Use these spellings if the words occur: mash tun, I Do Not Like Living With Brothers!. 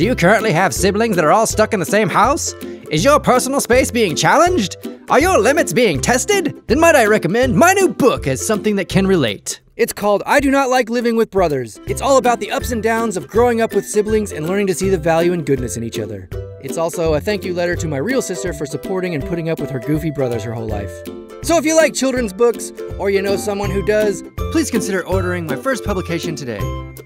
Do you currently have siblings that are all stuck in the same house? Is your personal space being challenged? Are your limits being tested? Then might I recommend my new book as something that can relate. It's called I Do Not Like Living With Brothers. It's all about the ups and downs of growing up with siblings and learning to see the value and goodness in each other. It's also a thank you letter to my real sister for supporting and putting up with her goofy brothers her whole life. So if you like children's books, or you know someone who does, please consider ordering my first publication today.